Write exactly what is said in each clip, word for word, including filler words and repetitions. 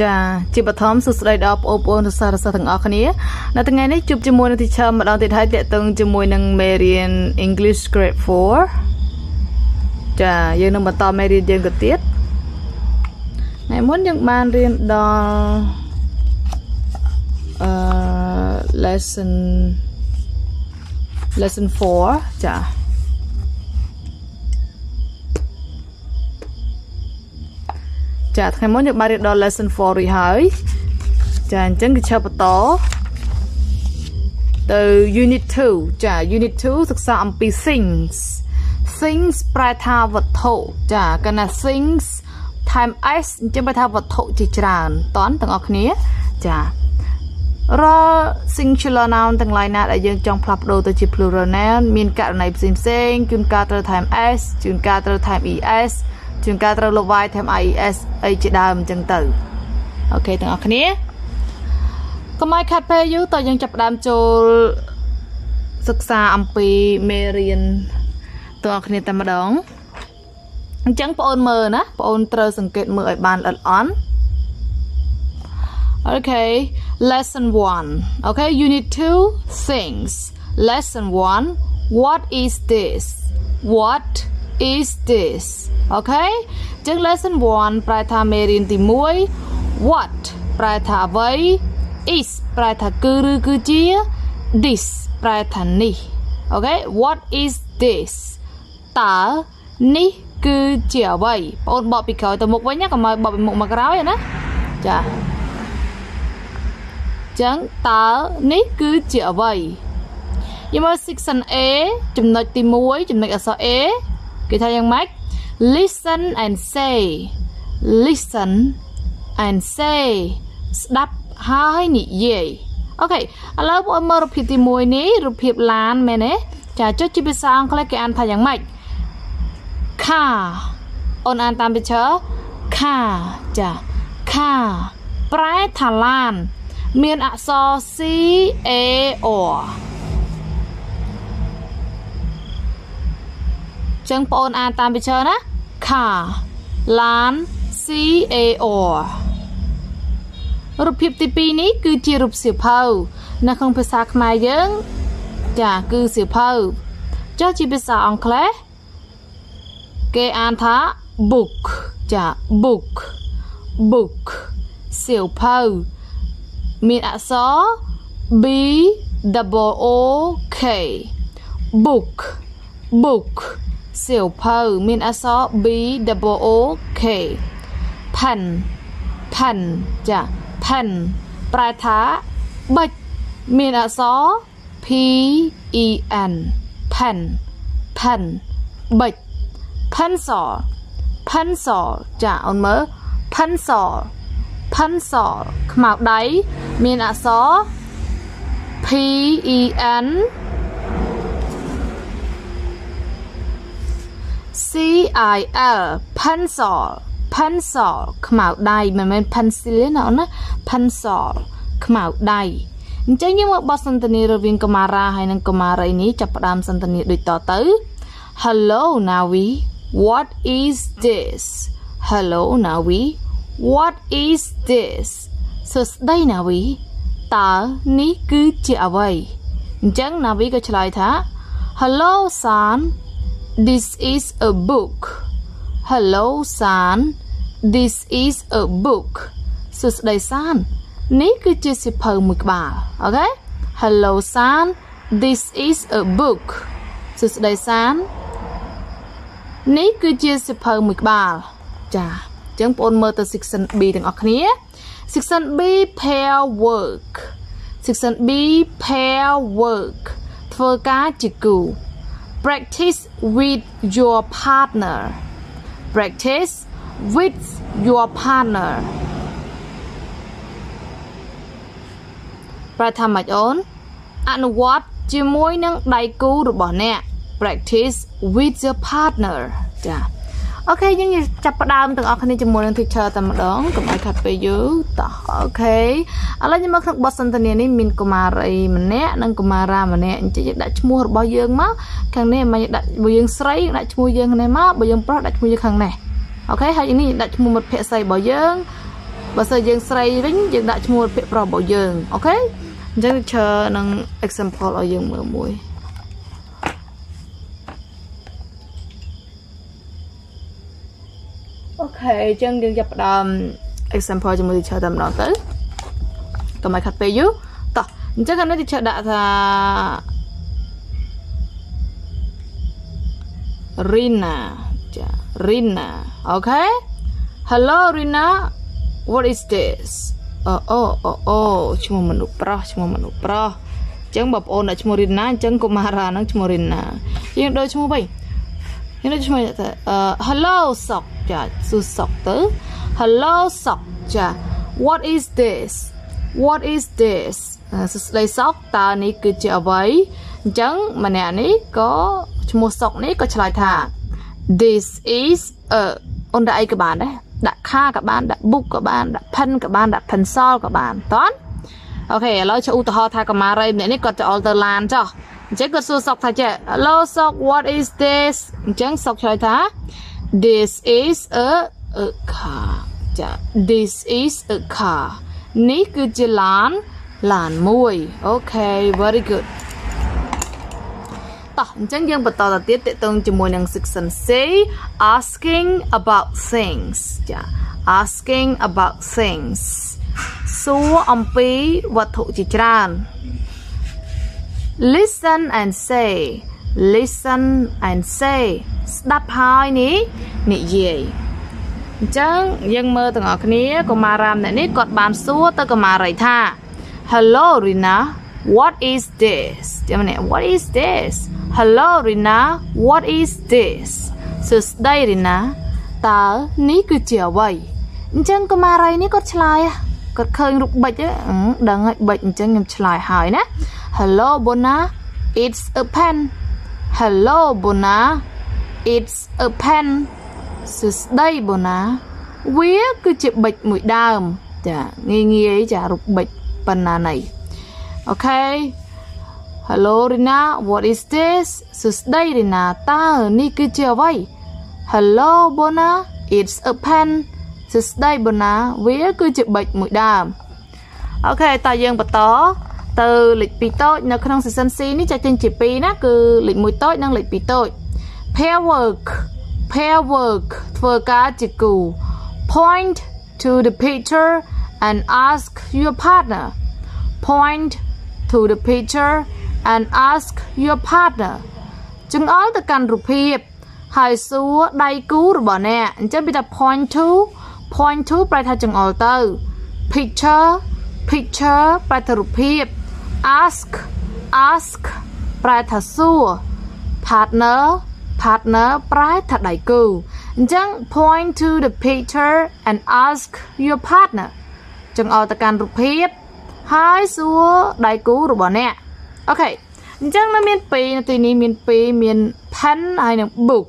ចាជាបឋមសួស្តីដល់បងប្អូនសាស្ត្រសិស្សទាំងអស់គ្នានៅថ្ងៃនេះជួបជាមួយនឹងទីឆាម្ដងទៀតហើយទាក់ទងជាមួយនឹងមេរៀន English Grade four ចាយើងនឹងបន្តមេរៀនយើងទៅទៀតថ្ងៃមុនយើងបានរៀនដល់ lesson lesson four ចា Chà, thầy muốn được bài đó lesson four rồi hỏi. Chà, anh chẳng kịp tỏ. Từ unit two, chà, unit two thực ra âm pi things. Things bài thao vật thụ. Chà, cái là things time s chẳng bài thao vật thụ chỉ tràn toán từng ọc ní. Chà, rồi singular noun từng lại nát ở dân trong pháp đồ từ chỉ plural noun. Mình cả này xinh xinh, chúng ta trở time s, chúng ta trở time es. Chúng ta trao lộp vai thêm i e s ấy chỉ đàm chân tử. Ok, từng ọc này. Còn mai khát phê dữ tôi dân chập đàm cho sức xa âm phì mê riêng từng ọc này tầm đón. Chẳng bộ ôn mơ ná, bộ ôn trao sẵn kết mơ ở bàn lật ón. Ok, lesson one. Ok, unit two, things. Lesson one, what is this? What is this? Okay, just lesson one. Prata merin timui. What? Prata vai. Is prata kuru kujia. This prata ni. Okay, what is this? Ta ni kujia vai. Bọn bọ bị khởi từ một với nhá, còn mời bọ bị một mặt ráo vậy đó. Chà. Chẳng ta ni kujia vai. Nhưng mà section A, chùm nội timui, chùm nội ở sau A. Kì thay dân mách. Listen and say. Listen and say. Đáp hai nị dây. Ok, lâu bộ mơ rụp hiệp tìm mùi ní. Rụp hiệp lán mẹ nế. Chà chút chí bây sang có lấy cái ăn thay dân mạch. Kha. Ôn ăn tam bây chớ. Kha. Chà. Kha. Prai thả lan. Miên ạ so si e o. Chẳng bộ ôn ăn tam bây chớ ná. Car, lan, C A O. Rụp hiệp tí pi ní cứ chia rụp siêu phâu. Nó không phải xa khmai dân. Chà, cứ siêu phâu. Cho chỉ biết xa ong khá. Kê an thá book. Chà, book. Book. Siêu phâu. Mình ạ xó B-double-O-K. Book. Book. Siêu phơ, mình ạ xó B-double-O-K. Pen. Pen. Chà, pen. Bài thá bạch. Mình ạ xó P-E-N. Pen. Pen. Bạch. Pencil. Pencil. Chà, ôn mớ. Pencil. Pencil. Màu đáy. Mình ạ xó P-E-N C I L. Pencil. Pencil. Khmau đầy. Mình mình pencil nào ná. Pencil. Khmau đầy. Chẳng như một bó sân tình yêu viên Kamara hay nâng Kamara này chập đam sân tình yêu đuổi tỏ tứ. Hello Nawi. What is this? Hello Nawi. What is this? So đây Nawi. Ta ní cứ chịa vầy. Chẳng Nawi có trả lời thá. Hello son. This is a book. Hello son. This is a book. So đây son. Ní cứ chia sẻ phơi mực bà. Ok. Hello son. This is a book. So đây son. Ní cứ chia sẻ phơi mực bà. Chà. Chẳng bốn mơ từ section B từng ọc ní. Section B pair work. Section B pair work. Thơ cá chỉ cừu. Practice with your partner. Practice with your partner. Prathamajon. And what? Chimoi nang dai ku robot nè. Practice with your partner. Chà. Ok, nhưng như chập đam từng ọc này chimoi nang teacher tầm đón cùng ai khát phê dữ. Ok. À là nhưng mà không bớt sân tình này mình có mà rầy mình nè. Nâng có mà ra mình nè. Chị đã chimoi robot dương mất. Khang này mà đặt bộ dương sấy đặt mua dương này má bộ dương pro đặt mua dương khang này. Ok, hai cái này đặt mua một phe sấy bộ dương But so young stray ring, that's more pit prob or young, okay? Just turn an example or young boy. Okay, just give um example to me to them not though. Come I cut pay you. Just gonna teach that Rina. Rina, okay? Hello, Rina. What is this? Oh, oh, oh, oh. Cuma menuprah, cuma menuprah. Jeng bab on nak cuma Rina, jeng kumara nak cuma Rina. Yang dah cuma baik. Yang dah cuma tak. Hello, sock. Ja, susok tu. Hello, sock. Ja. What is this? What is this? Selai sock ta ni kerja baik. Jeng mana ni? Ko cuma sock ni ko celai tha. This is a on the ai các bạn đấy, đặt kha các bạn, đặt book các bạn, đặt pen các bạn, đặt pencil các bạn, toán. Ok, rồi cho uthao thay các bạn đây, này này còn cho alterland cho. Chắc còn số sọc thay chứ. Hello sọc, what is this? Chắc sọc chơi thá. This is a a car. This is a car. Này cứ chơi làn làn mui. Ok, very good. Chẳng dừng bắt đầu tiếp tiếp tục cho môi năng section C asking about things. Yeah. Asking about things. So ông pi vật thụ chỉ tràn. Listen and say. Listen and say. Đáp hỏi ní nị gì. Chẳng dừng mơ từng ở cái ní của mà làm này ní cọt bàn xua tới của mà rầy tha. Hello Rina. What is this? What is this? Hello Rina, what is this? So đây Rina, ta ní cứ chìa vậy. Chẳng có mà rầy ní có chai, có khơi rụng bạch á, đang ngại bệnh chẳng nhầm chai hỏi nè. Hello Bona, it's a pen. Hello Bona, it's a pen. So đây Bona, vía cứ chìa bạch mũi đàm, chả nghi nghi ấy chả rụng bạch phần nào này. Okay. Hello Rina, what is this? Susday Rina, ta ni cứ chưa vậy. Hello Bona, it's a pen. Susday Bona, vía cứ chịu bệnh mũi đàm. Okay, ta dừng bắt đó. Từ lịch bị tội nó không sự sân si ní cho trên chỉ pi nó cứ lịch mũi tội năng lịch bị tội. Pair work, pair work, thưa cá chỉ cù. Point to the picture and ask your partner. Point to the picture and ask your partner. Chứng ơi từ căn rụp hiệp. Hãy xua đầy cứu rụp bỏ nè. Chẳng biết là point to. Point to bài thà chứng ơi từ. Picture. Picture bài thà rụp hiệp. Ask. Ask bài thà xua. Partner. Partner bài thà đầy cứu. Chẳng point to the picture and ask your partner. Chứng ơi từ căn rụp hiệp. Hai xua đại cứu rồi bỏ nè. Ok, chẳng nó miền P, tuy nhiên miền P, miền pen hay là book.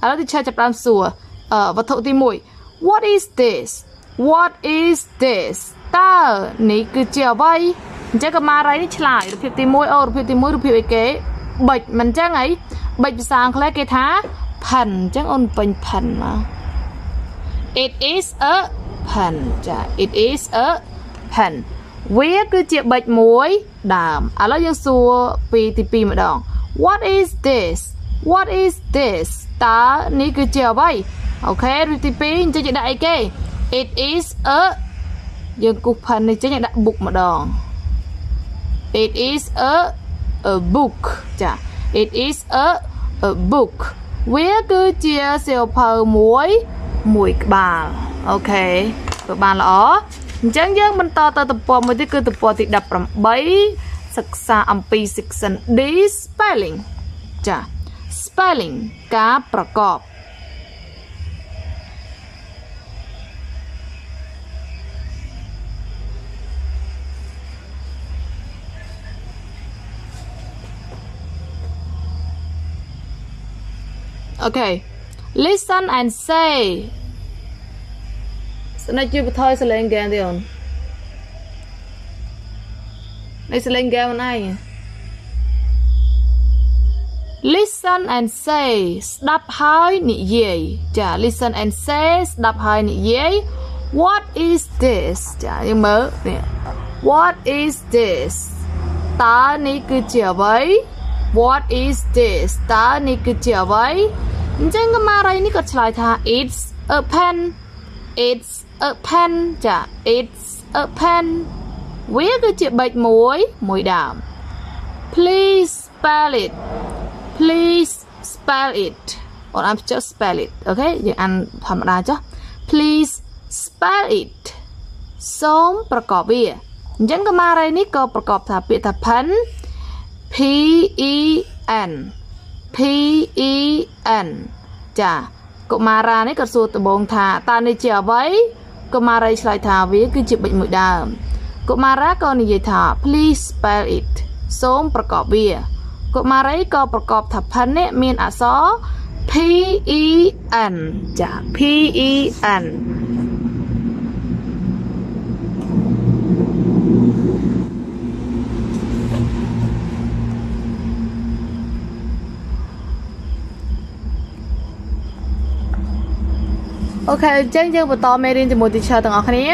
Ở đó thì chơi chập đam xua. Ờ, vật thụ tìm mũi. What is this? What is this? Ta ní cứ chèo vây. Chẳng có mà rái ní chả lại. Rụp hiệp tìm mũi, ồ, rụp hiệp tìm mũi, rụp hiệp ấy kế. Bạch mình chẳng ấy. Bạch sáng khá lẽ kế thá. Phần, chẳng ôn bình phần mà. It is a pen. It is a pen. Where cứ chịu bạch mối đàm. À lo dân xua pi thì pi mà đòn. What is this? What is this? Ta ní cứ chịu vậy. Ok, rồi thì pi cho chị đại kê. It is a. Dân cục phần này cho chị đại book mà đòn. It is a a book. Chà. It is a a book. Where cứ chịu siêu phờ mối mùi bà. Ok, tụi bà là ó. Chẳng dân mình to tờ tập bò mới thì cứ tập bò thì đập rằm bấy. Sắc xa âm pi section D spelling. Chà, spelling cá bà cọp. Ok, listen and say. Nó chưa thôi sẽ lên game đi hồn. Nó sẽ lên game này. Listen and say. Đáp hỏi nị dây. Chà, listen and say. Đáp hỏi nị dây. What is this? Trả như mớ nè. What is this? Ta ni cứ chả vậy. What is this? Ta ni cứ chả vậy. Chẳng có mà này có trả lời thà. It's a pen. It's a pen. Trả. It's a pen. Viết cứ chả bạch mũi. Mũi đàm. Please spell it. Please spell it. Or I'm just spell it. Okay. Giờ anh thầm ra cho. Please spell it. Sớmประกอบวิยังก็มาอะไรนี่ก็ประกอบถ้าเปลี่ยนถ้าพัน P E N P E N จ้ะก็มารานี่ก็สูตรบงถ้าตาในเจียวไว้ก็มาอะไรใช้ถ้าวิคือจิบเป็นมือดำก็มาราก็นี่ยิ่งถ้า please spell it ส้มประกอบวิก็มาอะไรก็ประกอบถ้าพันเนี่ยมีอักษร P E N จ้ะ P E Nโอเคเจ้งเจ้งบทต่อเมรินจะมูติเชอต่างออกนี้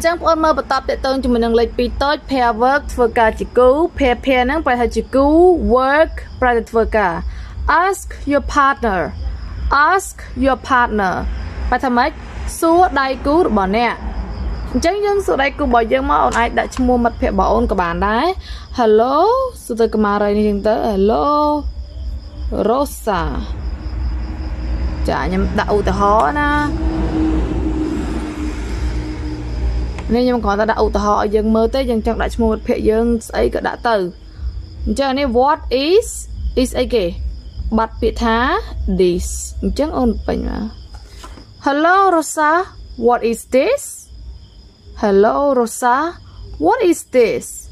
เจ้งพอมาบทต่อเตะตึงจะมันยังเล็กปีต้นเพลเวิร์กทัวร์กาจิกูเพลเพลนั่งไปหาจิกู work ไปทัวร์กา ask your partner ask your partner ไปทำไมสู้ได้กูหรือบ่เนี่ยchẳng dân sự đây cứ bỏ dân mà ôn ai đã mua mặt phệ bỏ ôn của bạn đấy. Hello, sự tôi cầm ra này chúng tới hello Rosa. Chả nhầm đậu từ họ na. Nên nhưng mà còn ta đậu từ họ dân mơ tới dân chẳng đã mua mặt phệ dân ấy cả đã từ. Chẳng này what is is ấy kì bật bị thá this chẳng ôn bệnh mà. Hello Rosa, what is this? Hello Rosa, what is this?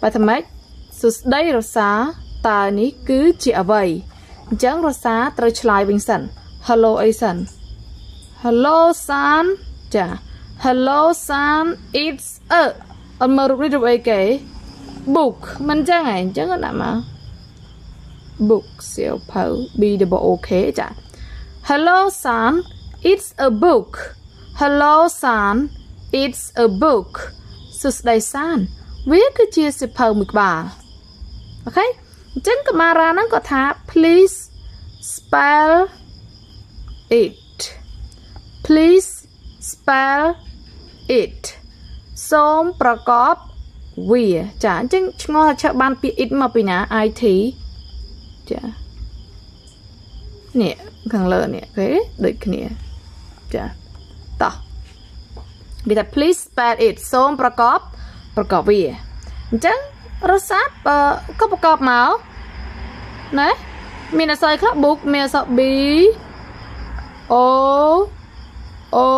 Bà thầm mách, sự đây Rosa, ta ní cứ chịa vầy. Chẳng Rosa trời lại bình sẵn. Hello Asen. Hello San. Chà. Hello San, it's a. Ông mơ rụt đi rụt ấy kể. Book, mình chẳng hả, chẳng có nạm à. Book, siêu phẩu, bi đồ bộ ok chà. Hello San, it's a book. Hello San.It's a book. So today, San, we're going to use the poem bar. Okay? Then, Kamara, nang ko tha, please spell it. Please spell it. So, prakop we. Cha, then, ngô là chắc ban pi it mà pi ná ai thì. Cha. Nè, càng lơ nè, thế, đợi cái nè. Cha. Ta.Vì ta please spell it សូមប្រកបប្រកបវាអញ្ចឹងរស័ព្ទក៏ប្រកបមកណាមានអក្សរខ្លះ book មានអក្សរ B O O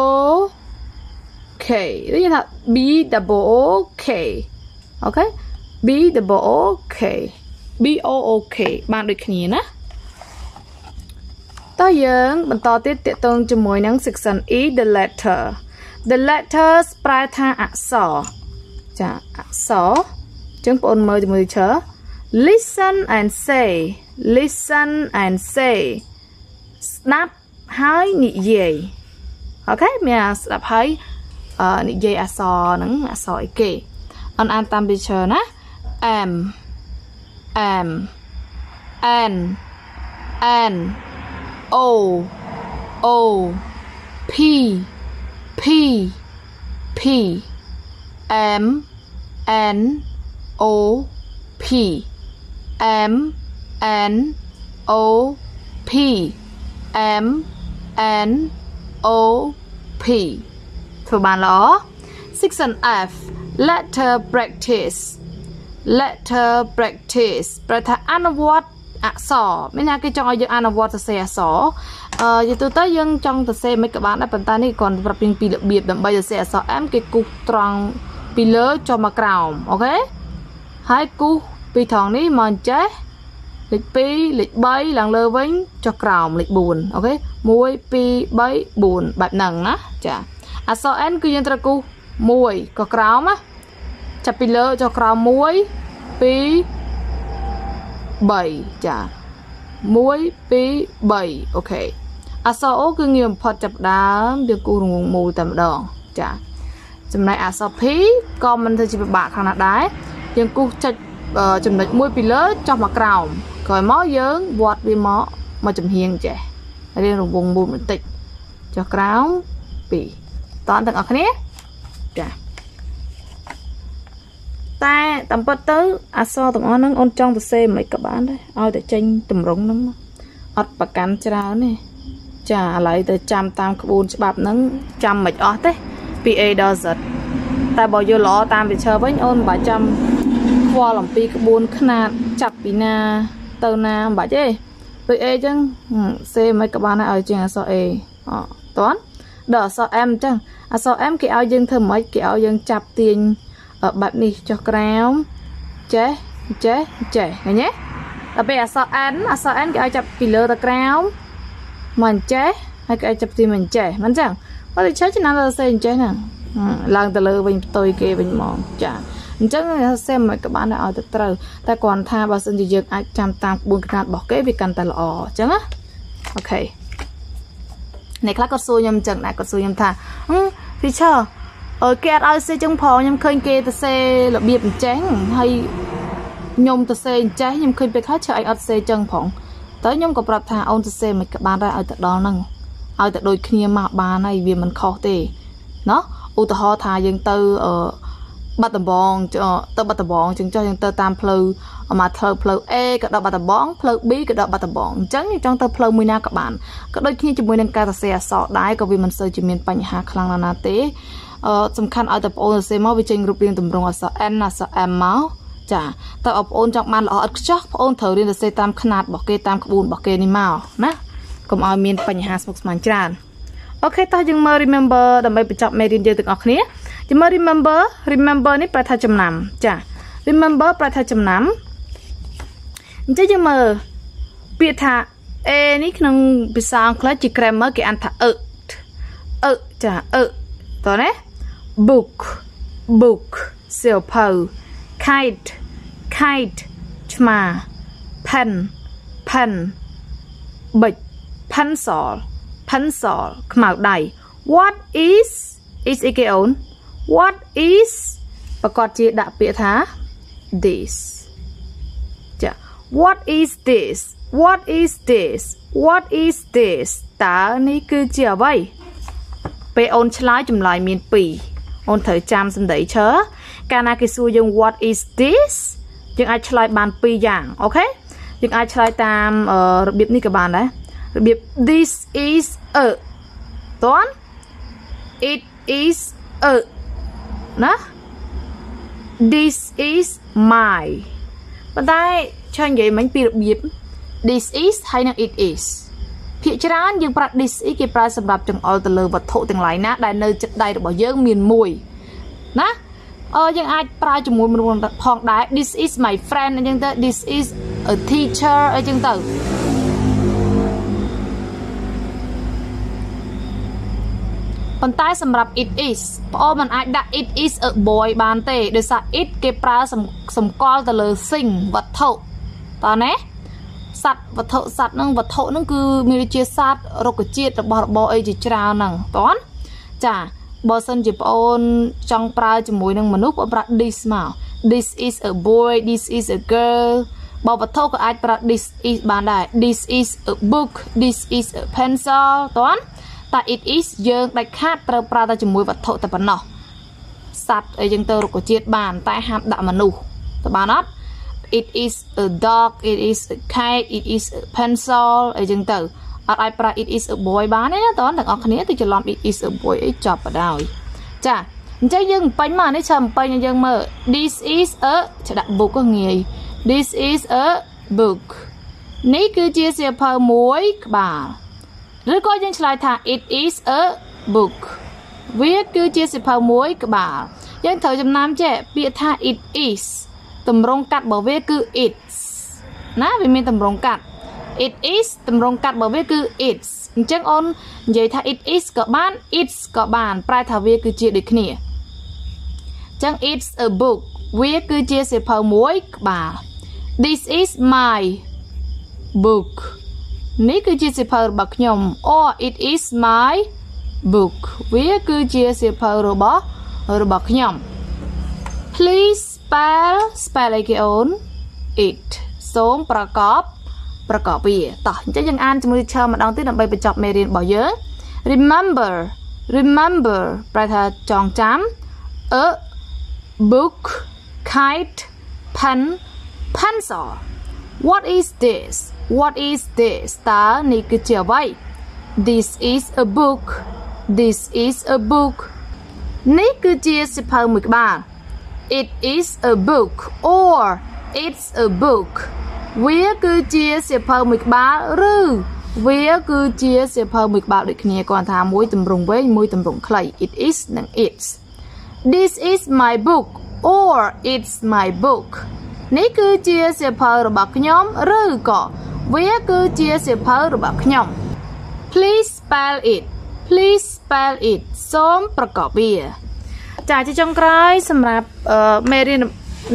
K និយាយថា B double O K អូខេ B double O K B O O K បានដូចគ្នាណាតើយើងបន្តទៀតទាក់ទងជាមួយនឹង section E the letter The letters ប្រែថាអក្សរចាអក្សរចឹងបងអូនមើលជាមួយឈើ Listen and say Listen and say ស្ដាប់ហើយនិយាយអូខេមានស្ដាប់ហើយនិយាយអក្សរហ្នឹងអក្សរអីគេអនអានតាមពីឈើណា M M N N O O P P P M N O P M N O P M N O P ถูกบ้านเหรอ Section F Letter Practice Letter Practice ประทะอนุวัตอักษรไม่น่าก็จะเอาอย่างอนุวัตเสียอักษรอยู่ตัวตัวยังจังตัวเซไม่กับบ้านได้ปัญหานี่ก่อนปรับเปลี่ยนปีละเบียบดับใบจะเสียสอแอมกิกุตรังปีเลิศจอมากราวโอเคให้กูปีทองนี้มันเจ๊หลิกปีหลิกใบหลังเลวิ้งจอกราวหลิกบุญโอเคมวยปีใบบุญแบบหนังนะจ้ะอ่ะสอแอมคือยันตะกูมวยก็กราวมะจะปีเลิศจอกราวมวยปี bảyจ้ะ một hai bảy ok អក្សរអូគឺងាយបំផុតចាប់ដើមវាគូរងមូលតែម្ដងចា៎ចំណែកអក្សរ P ក៏មិនធ្វើជាពិបាកខាងណាដែរយើងគូសចុចចំណុចមួយពីលើចុះមកក្រោមក្រោយមកយើងវត្តវាមកមកចំហៀងចេះរៀងរង្វង់មូលបន្តិចចុះក្រោមពីរតើទាំងអស់គ្នាចា៎តែតាមពិតទៅអក្សរទាំងអស់ហ្នឹងអូនចង់ទៅសេមិនក៏បានដែរឲ្យតែចេញតម្រងហ្នឹងអត់ប្រកាន់ច្រើនទេចាឥឡូវទៅចាំតាមក្បួនច្បាប់ហ្នឹងចាំមិនអស់ទេពី A ដល់ Z តែបើយល់ល្អតាមវិឆើវិញអូនមិនបាច់ចាំខ្វល់អំពីក្បួនខ្នាតចាប់ពីណាទៅណាមិនបាច់ទេដូច A អញ្ចឹង C មិនក៏បានឲ្យជាងអក្សរ A អត់តាន់ដល់អក្សរ M អញ្ចឹងអក្សរ M គេឲ្យយើងធ្វើមិនគេឲ្យយើងចាប់ទាញបែបនេះចុះក្រោមចេះចេះចេះឃើញទេដល់ពេលអក្សរ N អក្សរ N គេឲ្យចាប់ពីលើទៅក្រោមមិនចេះហើយគេចាប់ទីមិនចេះមិនចឹងបើទៅចេះឆ្នាំដល់សេអញ្ចេះហ្នឹងឡើងទៅលើវិញផ្ទុយគេវិញហ្មងចាអញ្ចឹងសេមិនក៏បានឲ្យទៅត្រូវតែគ្រាន់ថាបើសិនជាយើងអាចចាំតាមក្បួនខ្នាតរបស់គេវាកាន់តែល្អអញ្ចឹងណាអូខេអ្នកខ្លះក៏សួរខ្ញុំអញ្ចឹងដែរក៏សួរខ្ញុំថាហឹម teacher អើគេអត់ឲ្យសេចឹងផងខ្ញុំឃើញគេទៅសេរបៀបអញ្ចឹងហើយខ្ញុំទៅសេអញ្ចេះខ្ញុំឃើញពេលខ្លះឆើអីអត់សេចឹងផងតើខ្ញុំក៏ប្រាប់ថាអូនទៅសេមិនក៏បានដែរឲ្យទៅដល់ហ្នឹងឲ្យទៅដូចគ្នាមកបានហើយវាមិនខុសទេណោះឧទាហរណ៍ថាយើងទៅបាត់ដំបងទៅបាត់ដំបងចឹងចុះយើងទៅតាមផ្លូវមកធ្វើផ្លូវ A ក៏ដល់បាត់ដំបងផ្លូវ B ក៏ដល់បាត់ដំបងអញ្ចឹងយើងចង់ទៅផ្លូវមួយណាក៏បានក៏ដូចគ្នាជាមួយនឹងការសរសេរអក្សរដែរក៏វាមិនសូវជាមានបញ្ហាខ្លាំងណាស់ណាទេអឺសំខាន់ឲ្យតែបងអូនសរសេរមកវាចេញរូបរាងតម្រង់អក្សរ N អក្សរ M មកចាតើបងប្អូនចង់បានល្អឥតខ្ចោះបងប្អូនត្រូវរៀនសរសេរតាមຂະຫນាតរបស់គេតាមក្បួនរបស់គេនេះមកណាកុំឲ្យមានបញ្ហាស្មុគស្មាញច្រើនអូខេតោះយើងមើល remember ដើម្បីបញ្ចប់មេរៀនយើងទាំងអស់គ្នាយើងមើល remember remember នេះប្រែថាចំណាំចា remember ប្រែថាចំណាំអញ្ចឹងយើងមើលពាក្យថា a នេះក្នុងភាសាអង់គ្លេសជា grammar គេអានថា ë អឺចាអឺតោះណា book book សៀវភៅkite kite ឆ្មា pen pen បិច pencil pencil ខ្មៅដៃ what is is ឯគេអូន what is ប្រកាសជាដាក់ពាក្យថា this ចា what is this what is this what is this តើនេះគឺជាអ្វីពេលអូនឆ្លើយចម្លើយមានពីរអូនត្រូវចាំសំដីឈើកាលណាគេសួរយើង what is this យើងអាចឆ្លើយបានពីរយ៉ាងអូខេយើងអាចឆ្លើយតាមរបៀបនេះក៏បានដែររបៀប this is a តើ it is a ណា this is my ប៉ុន្តែឆ្លើយនិយាយមិញពីរបៀប this is ហើយនឹង it is ភាគច្រើនយើងប្រើ this is គេប្រើសម្រាប់ចង្អុលទៅលើវត្ថុទាំងឡាយណាដែលនៅជិតដៃរបស់យើងមានមួយណាអឺយើងអាចប្រើជាមួយមនុស្សផងដែរ this is my friend អញ្ចឹងទៅ this is a teacher អញ្ចឹងទៅប៉ុន្តែសម្រាប់ it is ប្អូនមិនអាចដាក់ it is a boy បានទេដោយសារ it គេប្រើសម្គាល់ទៅលើ thing វត្ថុតើណាសត្វវត្ថុសត្វនឹងវត្ថុនឹងគឺមានជាសត្វរុក្ខជាតិរបស់របរអីជាច្រើនហ្នឹងតើចាបើសិនជាប្អូនចង់ប្រើជាមួយនឹងមនុស្សប្អូនប្រើ this មក this is a boy this is a girl បើវត្ថុក៏អាចប្រើ this is បានដែរ this is a book this is a pencil តើតែ it is យើងដាច់ខាតត្រូវប្រើតែជាមួយវត្ថុតែប៉ុណ្ណោះសត្វអីចឹងទៅរុក្ខជាតិបានតែហាប់ដាក់មនុស្សតើបានអត់It is a dog, it is a kite, it is a pencil អីចឹងទៅអត់ឲ្យប្រើ it is a boy បានទេណាតើអ្នកនរគ្នាទៅច្រឡំ it is a boy អីចប់បណ្ដោយចាអញ្ចឹងយើងបាញ់មកនេះចាំបាញ់ឲ្យយើងមើល This is a ដាក់ book ក៏ងាយ This is a book នេះគឺជាសៀវភៅមួយក្បាលឬក៏យើងឆ្លើយថា it is a book វាគឺជាសៀវភៅមួយក្បាលយើងត្រូវចំណាំចេះពាក្យថា it isតម្រងកាត់របស់វាគឺ it's ណាវាមានតម្រងកាត់ it is តម្រងកាត់របស់វាគឺ it's អញ្ចឹងអូននិយាយថា it is ក៏បាន it's ក៏បានប្រែថាវាគឺជាដូចគ្នាអញ្ចឹង it's a book វាគឺជាសៀវភៅមួយក្បាល This is my book. Ni kuji sipa rubak nyom. Or it is my book. We kuji sipa rubak nyom. Please spell spell like your own it. So prakop prakop we. Ta. Jadi yang an cuma dicam madang tidak baik bercakap merin bahaya. Remember, remember. Perhati cong cam. A book, kite, pen, pencil. What is this? What is this? Ta ni kecil baik. This is a book. This is a book. Ni kecil sepau mukbang. It is a book or it's a book. We kecil sepau mukbang ru. We kecil sepau mukbang dek ni kawan tham mui tembrung we mui tembrung clay. It is nang it's. This is my book or it's my book. Ni ku chia sip hau rubat knyom ru ko. We ku chia sip hau rubat knyom. Please spell it. Please spell it. សូម ប្រកប វា. ចា ជា ចុង ក្រោយ សម្រាប់ មេរៀន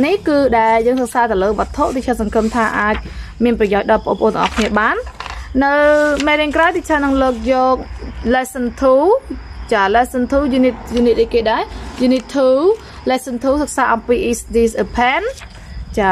នេះ គឺ ដែល យើង សិក្សា ទៅ លើ វត្ថុ ទី ជា សង្គម ថា អាច មាន ប្រយោជន៍ ដល់ បងប្អូន ទាំង អស់ គ្នា បាន នៅ មេរៀន ក្រោយ ទី ជា នឹង លើក យក lesson two Chà, lesson two you need you need cái đấy you need two lesson two thực ra ông is this a pen chà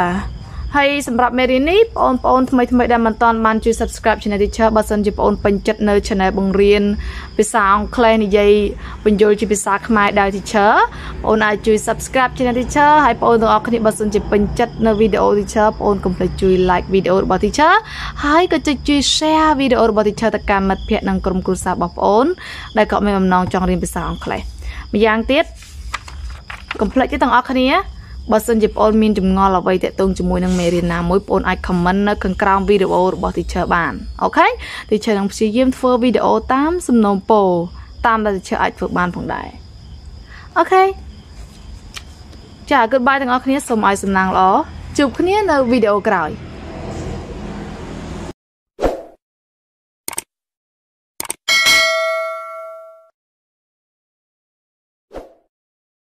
hay sản phẩm Merini on on thay thay đam mê toàn bạn chú subscribe channel teacher bạn xem chụp on bình chất nơi channel bằng riêng vì sao clay này dây bình dồi chụp vì sao mai đào teacher on ai chú subscribe channel teacher hay on được học thì bạn xem chụp bình chất nơi video teacher on cùng phải chú like video bạn teacher hay có chú chú share video bạn teacher tất cả mặt phía năng cầm cùi sao bọc on đây cậu mình làm non trong riêng vì sao clay bây giờ tiếp cùng phải cái thằng học này បើសិនជាបងប្អូនមានចម្ងល់អ្វីទាក់ទងជាមួយនឹងមេរៀនណាមួយបងប្អូនអាចខមមិននៅខាងក្រោមវីដេអូរបស់ teacher បាន Okay teacher នឹងព្យាយាមធ្វើវីដេអូតាមសំណូមពរតាមដែល teacher អាចធ្វើបានផងដែរ Okay ចា Goodbye ទាំងអស់គ្នាសូមឲ្យសំណាងល្អជួបគ្នានៅវីដេអូក្រោយ